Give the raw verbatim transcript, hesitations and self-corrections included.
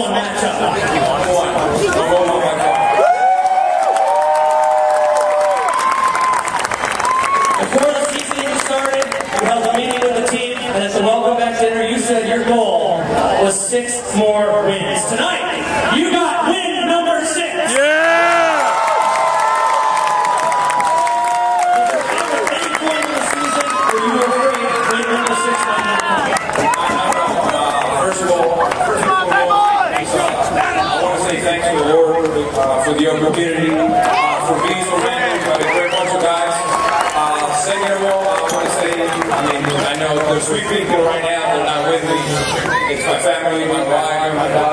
one matchup. Before the season even started, we held a meeting with the team, and at the welcome back dinner, you said your goal was six more wins. Tonight, you got win number six. Yeah! Was there ever any point in the season where you were afraid win number six might not happen? First of all, first of all, uh, I want to say thanks to the Lord uh, for the young community, uh, for being so many, for being very much of guys. Second of all, I want to say, I mean, I know there's three people right now that are not with me. It's my family, my wife, my daughter.